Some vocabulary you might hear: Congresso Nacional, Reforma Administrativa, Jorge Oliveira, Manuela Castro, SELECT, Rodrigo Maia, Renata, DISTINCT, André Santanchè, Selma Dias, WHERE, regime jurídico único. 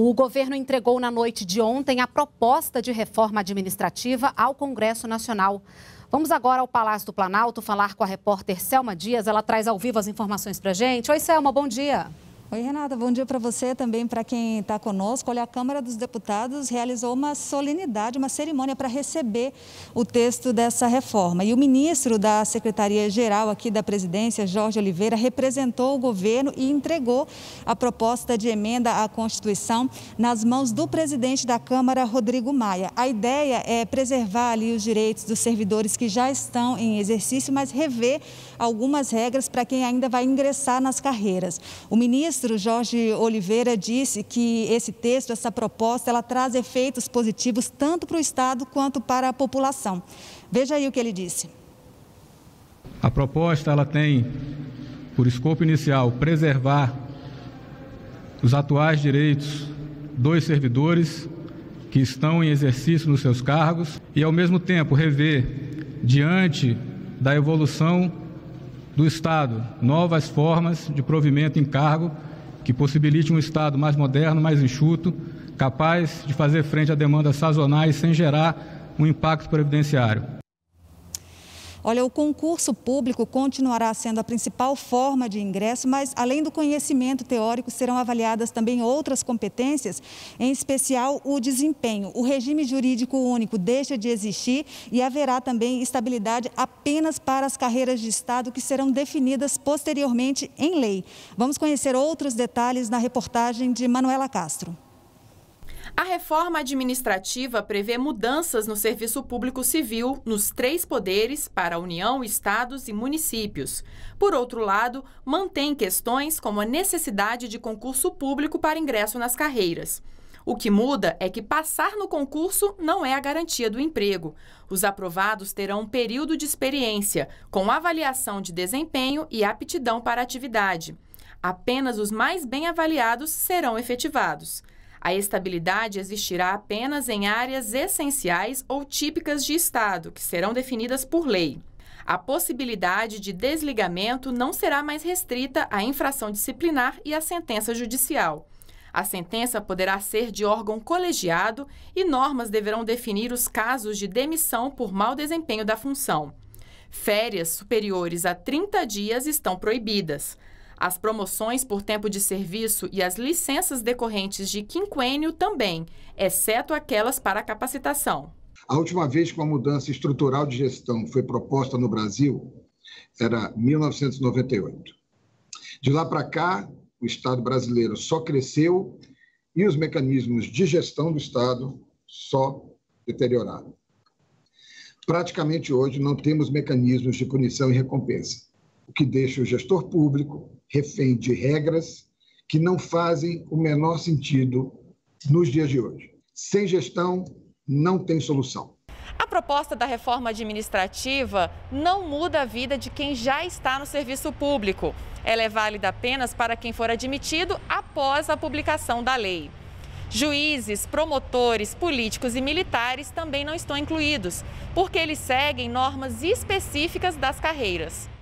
O governo entregou na noite de ontem a proposta de reforma administrativa ao Congresso Nacional. Vamos agora ao Palácio do Planalto falar com a repórter Selma Dias. Ela traz ao vivo as informações para a gente. Oi, Selma, bom dia. Oi, Renata, bom dia para você, também para quem está conosco. Olha, a Câmara dos Deputados realizou uma solenidade, uma cerimônia para receber o texto dessa reforma. E o ministro da Secretaria-Geral aqui da Presidência, Jorge Oliveira, representou o governo e entregou a proposta de emenda à Constituição nas mãos do presidente da Câmara, Rodrigo Maia. A ideia é preservar ali os direitos dos servidores que já estão em exercício, mas rever algumas regras para quem ainda vai ingressar nas carreiras. O ministro Jorge Oliveira disse que esse texto, essa proposta, ela traz efeitos positivos tanto para o Estado quanto para a população. Veja aí o que ele disse. A proposta ela tem, por escopo inicial, preservar os atuais direitos dos servidores que estão em exercício nos seus cargos e, ao mesmo tempo, rever, diante da evolução do Estado, novas formas de provimento em cargo que possibilite um Estado mais moderno, mais enxuto, capaz de fazer frente a demandas sazonais sem gerar um impacto previdenciário. Olha, o concurso público continuará sendo a principal forma de ingresso, mas além do conhecimento teórico, serão avaliadas também outras competências, em especial o desempenho. O regime jurídico único deixa de existir e haverá também estabilidade apenas para as carreiras de Estado que serão definidas posteriormente em lei. Vamos conhecer outros detalhes na reportagem de Manuela Castro. A reforma administrativa prevê mudanças no serviço público civil nos três poderes para a União, estados e municípios. Por outro lado, mantém questões como a necessidade de concurso público para ingresso nas carreiras. O que muda é que passar no concurso não é a garantia do emprego. Os aprovados terão um período de experiência, com avaliação de desempenho e aptidão para a atividade. Apenas os mais bem avaliados serão efetivados. A estabilidade existirá apenas em áreas essenciais ou típicas de Estado, que serão definidas por lei. A possibilidade de desligamento não será mais restrita à infração disciplinar e à sentença judicial. A sentença poderá ser de órgão colegiado e normas deverão definir os casos de demissão por mau desempenho da função. Férias superiores a 30 dias estão proibidas. As promoções por tempo de serviço e as licenças decorrentes de quinquênio também, exceto aquelas para capacitação. A última vez que uma mudança estrutural de gestão foi proposta no Brasil era 1998. De lá para cá, o Estado brasileiro só cresceu e os mecanismos de gestão do Estado só deterioraram. Praticamente hoje não temos mecanismos de punição e recompensa, o que deixa o gestor público refém de regras que não fazem o menor sentido nos dias de hoje. Sem gestão, não tem solução. A proposta da reforma administrativa não muda a vida de quem já está no serviço público. Ela é válida apenas para quem for admitido após a publicação da lei. Juízes, promotores, políticos e militares também não estão incluídos, porque eles seguem normas específicas das carreiras.